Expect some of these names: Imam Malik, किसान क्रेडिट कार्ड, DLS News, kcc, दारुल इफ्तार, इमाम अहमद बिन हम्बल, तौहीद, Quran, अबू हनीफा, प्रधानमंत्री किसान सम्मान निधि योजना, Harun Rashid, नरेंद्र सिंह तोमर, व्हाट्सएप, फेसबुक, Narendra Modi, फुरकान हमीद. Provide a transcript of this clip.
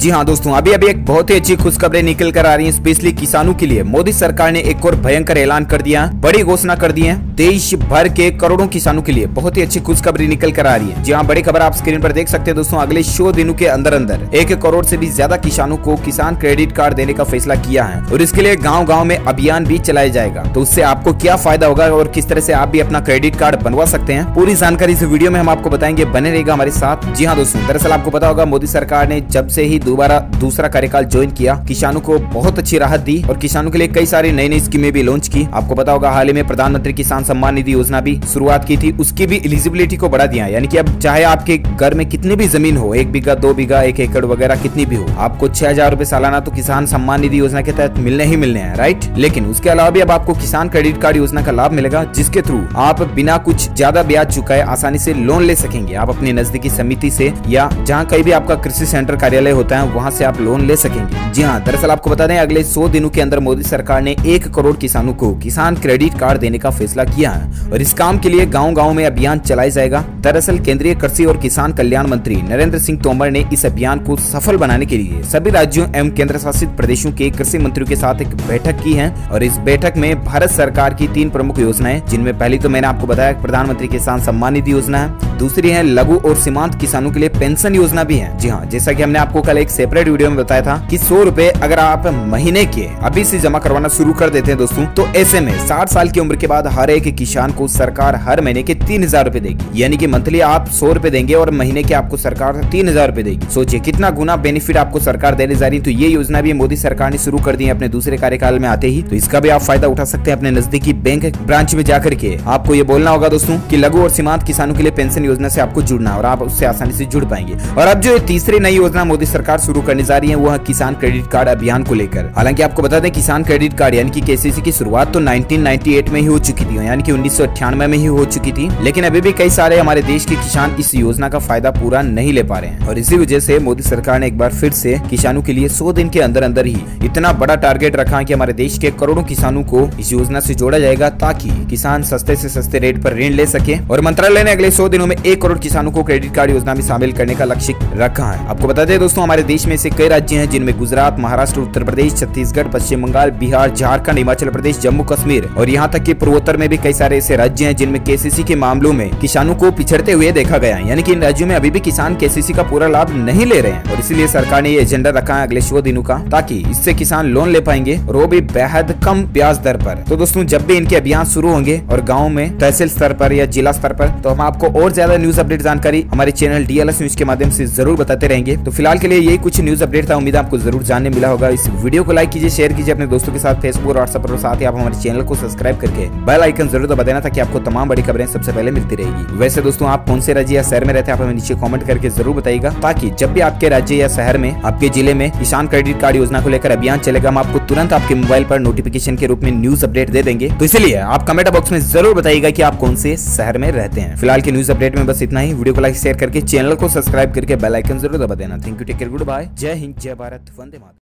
जी हाँ दोस्तों, अभी एक बहुत ही अच्छी खुशखबरी निकल कर आ रही है स्पेशली किसानों के लिए। मोदी सरकार ने एक और भयंकर ऐलान कर दिया, बड़ी घोषणा कर दी है देश भर के करोड़ों किसानों के लिए। बहुत ही अच्छी खुशखबरी निकल कर आ रही है। जी हाँ, बड़ी खबर आप स्क्रीन पर देख सकते हैं दोस्तों। अगले 100 दिनों के अंदर अंदर 1 करोड़ से भी ज्यादा किसानों को किसान क्रेडिट कार्ड देने का फैसला किया है और इसके लिए गाँव गाँव में अभियान भी चलाया जाएगा। तो उससे आपको क्या फायदा होगा और किस तरह से आप भी अपना क्रेडिट कार्ड बनवा सकते हैं, पूरी जानकारी इस वीडियो में हम आपको बताएंगे, बने रहेगा हमारे साथ। जी हाँ दोस्तों, दरअसल आपको पता होगा मोदी सरकार ने जब से ही दोबारा दूसरा कार्यकाल ज्वाइन किया किसानों को बहुत अच्छी राहत दी और किसानों के लिए कई सारी नई नई स्कीमें भी लॉन्च की। आपको पता होगा हाल ही में प्रधानमंत्री किसान सम्मान निधि योजना भी शुरुआत की थी, उसकी भी एलिजिबिलिटी को बढ़ा दिया। यानी कि अब चाहे आपके घर में कितनी भी जमीन हो, 1 बीघा, 2 बीघा, 1 एकड़ वगैरह कितनी भी हो, आपको 6000 रूपए सालाना तो किसान सम्मान निधि योजना के तहत मिलने ही मिलने हैं, राइट। लेकिन उसके अलावा भी अब आपको किसान क्रेडिट कार्ड योजना का लाभ मिलेगा जिसके थ्रू आप बिना कुछ ज्यादा ब्याज चुकाए आसानी से लोन ले सकेंगे। आप अपने नजदीकी समिति से या जहाँ कहीं भी आपका कृषि सेंटर कार्यालय होता है वहाँ से आप लोन ले सकेंगे। जी हाँ, दरअसल आपको बता दें अगले 100 दिनों के अंदर मोदी सरकार ने 1 करोड़ किसानों को किसान क्रेडिट कार्ड देने का फैसला किया है और इस काम के लिए गाँव गाँव में अभियान चलाया जाएगा। दरअसल केंद्रीय कृषि और किसान कल्याण मंत्री नरेंद्र सिंह तोमर ने इस अभियान को सफल बनाने के लिए सभी राज्यों एवं केंद्र शासित प्रदेशों के कृषि मंत्रियों के साथ एक बैठक की है और इस बैठक में भारत सरकार की 3 प्रमुख योजनाएं, जिनमें पहली तो मैंने आपको बताया प्रधानमंत्री किसान सम्मान निधि योजना है, दूसरी है लघु और सीमांत किसानों के लिए पेंशन योजना भी है। जी हाँ, जैसा कि हमने आपको कल एक सेपरेट वीडियो में बताया था कि 100 रूपए अगर आप महीने के अभी से जमा करवाना शुरू कर देते हैं दोस्तों, तो ऐसे में 60 साल की उम्र के बाद हर एक किसान को सरकार हर महीने के 3000 रूपए देगी। यानी कि मंथली आप 100 रूपए देंगे और महीने के आपको सरकार 3000 रूपए देगी। सोचिए कितना गुना बेनिफिट आपको सरकार देने जा रही है। तो ये योजना भी मोदी सरकार ने शुरू कर दी है अपने दूसरे कार्यकाल में आते ही। तो इसका भी आप फायदा उठा सकते हैं। अपने नजदीकी बैंक ब्रांच में जाकर के आपको ये बोलना होगा दोस्तों कि लघु और सीमांत किसानों के लिए पेंशन योजना से आपको जुड़ना और आप उससे आसानी से जुड़ पाएंगे। और अब जो तीसरी नई योजना मोदी सरकार शुरू करने जा रही है वह किसान क्रेडिट कार्ड अभियान को लेकर। हालांकि आपको बता दें किसान क्रेडिट कार्ड यानी कि केसीसी की शुरुआत तो 1998 में ही हो चुकी थी, यानी कि 1998 में ही हो चुकी थी, लेकिन अभी भी कई सारे हमारे देश के किसान इस योजना का फायदा पूरा नहीं ले पा रहे हैं और इसी वजह से मोदी सरकार ने एक बार फिर से किसानों के लिए 100 दिन के अंदर अंदर ही इतना बड़ा टारगेट रखा है कि हमारे देश के करोड़ों किसानों को इस योजना से जोड़ा जाएगा ताकि किसान सस्ते से सस्ते रेट पर ऋण ले सके। और मंत्रालय ने अगले 100 दिनों में 1 करोड़ किसानों को क्रेडिट कार्ड योजना में शामिल करने का लक्ष्य रखा है। आपको बता दें दोस्तों हमारे देश में से कई राज्य हैं जिनमें गुजरात, महाराष्ट्र, उत्तर प्रदेश, छत्तीसगढ़, पश्चिम बंगाल, बिहार, झारखंड, हिमाचल प्रदेश, जम्मू कश्मीर और यहाँ तक कि पूर्वोत्तर में भी कई सारे ऐसे राज्य हैं जिनमें केसीसी के मामलों में किसानों को पिछड़ते हुए देखा गया है। यानी कि इन राज्यों में अभी भी किसान केसीसी का पूरा लाभ नहीं ले रहे हैं और इसीलिए सरकार ने ये एजेंडा रखा है अगले 100 दिनों का, ताकि इससे किसान लोन ले पाएंगे और वो भी बेहद कम ब्याज दर पर। तो दोस्तों जब भी इनके अभियान शुरू होंगे और गाँव में तहसील स्तर पर या जिला स्तर पर, तो हम आपको और ज्यादा न्यूज अपडेट जानकारी हमारे चैनल DLS न्यूज के माध्यम से जरूर बताते रहेंगे। तो फिलहाल के लिए यही कुछ न्यूज अपडेट था, उम्मीद आपको जरूर जानने मिला होगा। इस वीडियो को लाइक कीजिए, शेयर कीजिए अपने दोस्तों के साथ फेसबुक और व्हाट्सएप पर, साथ ही आप हमारे चैनल को सब्सक्राइब करके बेल आइकन जरूर दबा देना ताकि आपको तमाम बड़ी खबरें सबसे पहले मिलती रहेगी। वैसे दोस्तों आप कौन से राज्य या शहर में रहते हैं आप हमें नीचे कॉमेंट करके जरूर बताइएगा, ताकि जब भी आपके राज्य या शहर में, आपके जिले में किसान क्रेडिट कार्ड योजना को लेकर अभियान चलेगा हम आपको तुरंत आपके मोबाइल पर नोटिफिकेशन के रूप में न्यूज अपडेट दे देंगे। तो इसलिए आप कमेंट बॉक्स में जरूर बताइएगा कि आप कौन से शहर में रहते हैं। फिलहाल के न्यूज अपडेट में बस इतना ही। वीडियो को लाइक शेयर करके चैनल को सब्सक्राइब करके बेल आइकन जरूर दबा देना। Thank you, take care, goodbye, जय हिंद, जय भारत, वंदे मातरम।